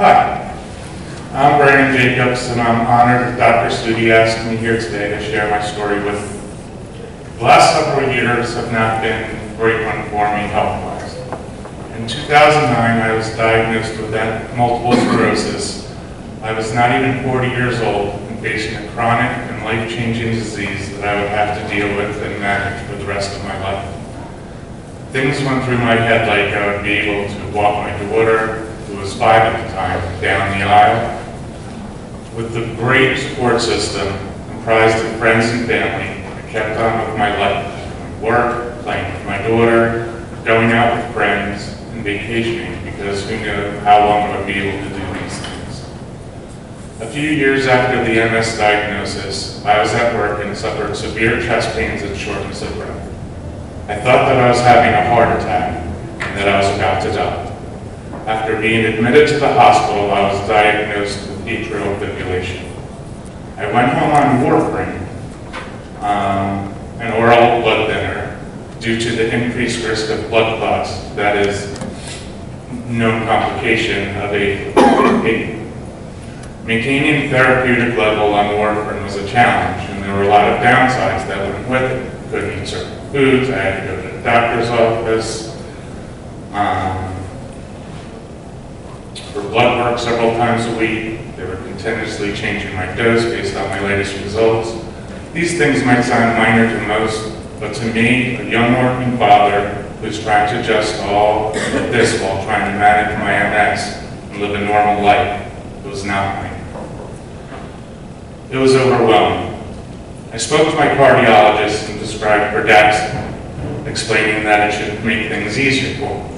Hi, I'm Brandon Jacobs, and I'm honored that Dr. Sudi asked me here today to share my story with you. The last several years have not been a great one for me health-wise. In 2009, I was diagnosed with multiple sclerosis. I was not even 40 years old and facing a chronic and life-changing disease that I would have to deal with and manage for the rest of my life. Things went through my head like I would be able to walk my daughter, who was 5 at the time, down the aisle. With the great support system comprised of friends and family, I kept on with my life, work, playing with my daughter, going out with friends, and vacationing because who knew how long I would be able to do. A few years after the MS diagnosis, I was at work and suffered severe chest pains and shortness of breath. I thought that I was having a heart attack and that I was about to die. After being admitted to the hospital, I was diagnosed with atrial fibrillation. I went home on warfarin, an oral blood thinner, due to the increased risk of blood clots, that is, known complication of a Maintaining therapeutic level on warfarin was a challenge, and there were a lot of downsides that went with it. Couldn't eat certain foods, I had to go to the doctor's office for blood work several times a week. They were continuously changing my dose based on my latest results. These things might sound minor to most, but to me, a young working father who's trying to adjust all this while trying to manage my MS and live a normal life, it was not mine. It was overwhelming. I spoke to my cardiologist and described Pradaxa, explaining that it should make things easier for me.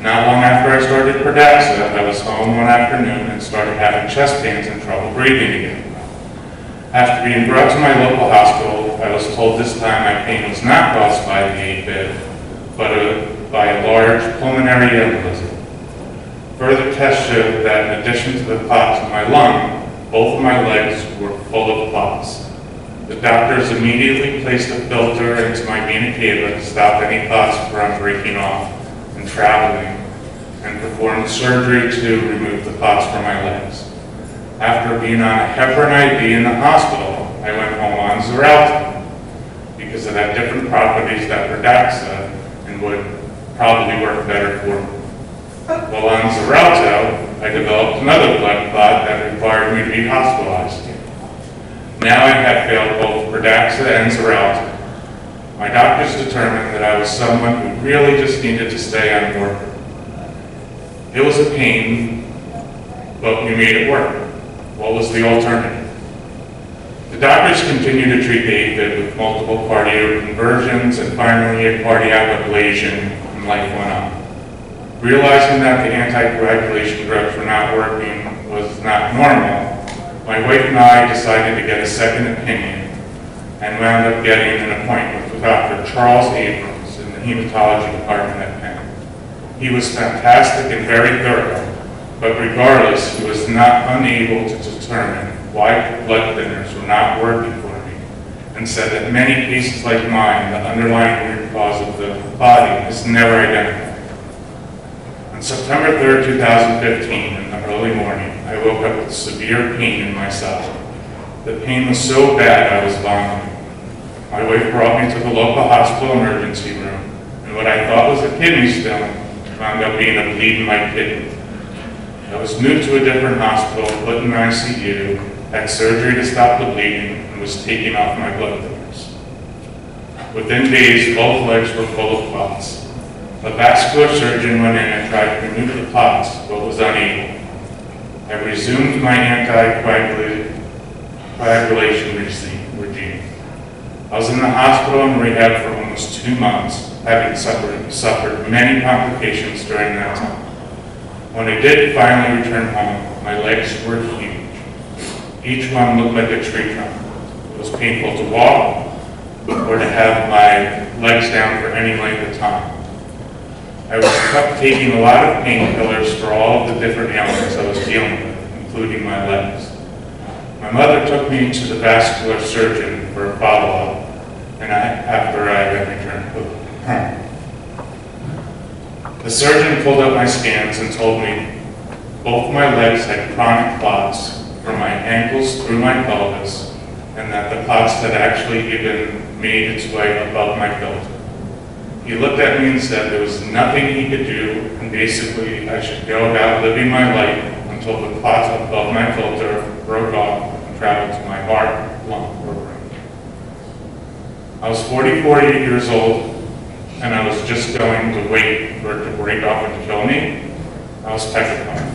Not long after I started Pradaxa, I was home one afternoon and started having chest pains and trouble breathing again. After being brought to my local hospital, I was told this time my pain was not caused by the AFib, but by a large pulmonary embolism. Further tests showed that in addition to the clots in my lung, both of my legs were full of clots. The doctors immediately placed a filter into my vena cava to stop any clots from breaking off and traveling, and performed surgery to remove the clots from my legs. After being on a Heparin IV in the hospital, I went home on Xarelto because it had different properties that Pradaxa and would probably work better for me. While on Xarelto, I developed another blood clot that required me to be hospitalized. Now I had failed both Pradaxa and Xarelto. My doctors determined that I was someone who really just needed to stay on warfarin. It was a pain, but we made it work. What was the alternative? The doctors continued to treat the AFib with multiple cardioversions and finally a cardiac ablation, and life went on. Realizing that the anticoagulation drugs were not working was not normal, my wife and I decided to get a second opinion and wound up getting an appointment with Dr. Charles Abrams in the hematology department at Penn. He was fantastic and very thorough, but regardless, he was not unable to determine why blood thinners were not working for me, and said that in many cases like mine, the underlying root cause of the body is never identified. On September 3rd, 2015, in the early morning, I woke up with severe pain in my side. The pain was so bad I was vomiting. My wife brought me to the local hospital emergency room, and what I thought was a kidney stone wound up being a bleed in my kidney. I was moved to a different hospital, put in ICU, had surgery to stop the bleeding, and was taking off my blood thinners. Within days, both legs were full of clots. A vascular surgeon went in and tried to remove the clots, but was unable. I resumed my anticoagulation regime. I was in the hospital and rehab for almost 2 months, having suffered many complications during that time. When I did finally return home, my legs were huge. Each one looked like a tree trunk. It was painful to walk or to have my legs down for any length of time. I was kept taking a lot of painkillers for all of the different ailments I was dealing with, including my legs. My mother took me to the vascular surgeon for a follow-up, and after I had returned home. The surgeon pulled up my scans and told me both my legs had chronic clots from my ankles through my pelvis, and that the clots had actually even made its way above my belt. He looked at me and said there was nothing he could do, and basically I should go about living my life until the clots above my filter broke off and traveled to my heart, lung, or brain. I was 44 years old, and I was just going to wait for it to break off and kill me. I was petrified.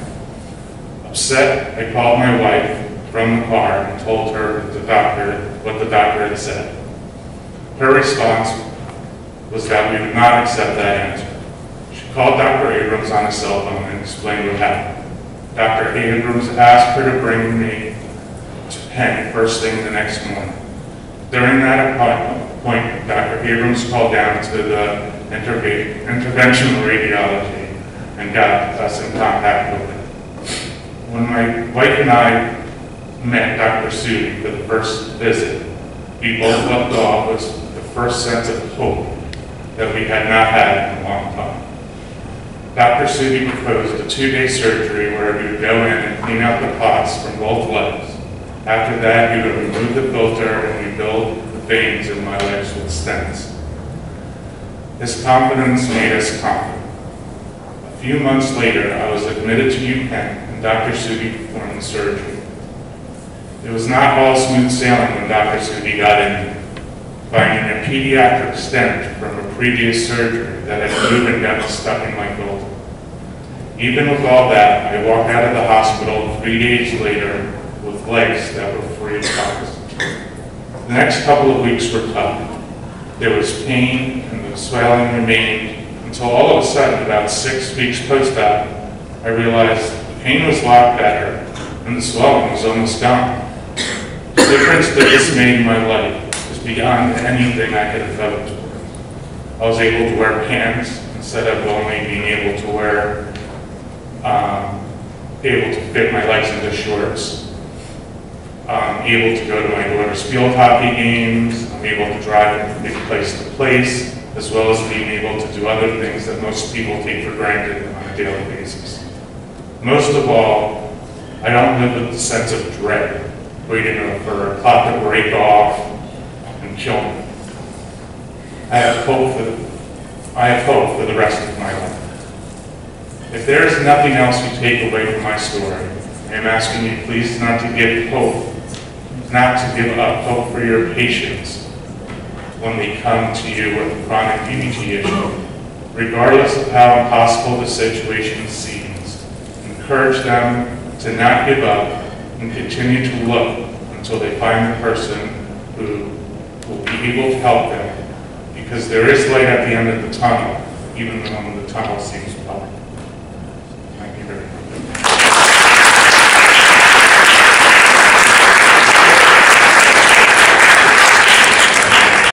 Upset, I called my wife from the car and told her what the doctor had said. Her response was that we would not accept that answer. She called Dr. Abrams on his cell phone and explained what happened. Dr. Abrams asked her to bring me to Penn first thing the next morning. During that appointment, Dr. Abrams called down to the interventional radiology and got us in contact with him. When my wife and I met Dr. Sudi for the first visit, we both left the office with the first sense of hope that we had not had in a long time. Dr. Sudi proposed a 2-day surgery where he would go in and clean out the clots from both legs. After that, he would remove the filter and rebuild the veins in my legs with stents. His confidence made us confident. A few months later, I was admitted to UPenn, and Dr. Sudi performed the surgery. It was not all smooth sailing when Dr. Sudi got in. Finding a pediatric stent from a previous surgery that had moved and got stuck in my filter. Even with all that, I walked out of the hospital 3 days later with legs that were free of clots. The next couple of weeks were tough. There was pain and the swelling remained until all of a sudden, about 6 weeks post-op, I realized the pain was a lot better and the swelling was almost gone. The difference that this made in my life beyond anything I could have felt. I was able to wear pants instead of only being able to wear, able to fit my legs into shorts. I'm able to go to my daughter's field hockey games. I'm able to drive from place to place, as well as being able to do other things that most people take for granted on a daily basis. Most of all, I don't live with the sense of dread, waiting for a clot to break off, children. I have hope for the rest of my life. If there is nothing else you take away from my story, I am asking you please not to give up hope for your patients when they come to you with a chronic EVT issue. Regardless of how impossible the situation seems, encourage them to not give up and continue to look until they find the person who will be able to help them, because there is light at the end of the tunnel, even when the tunnel seems dark.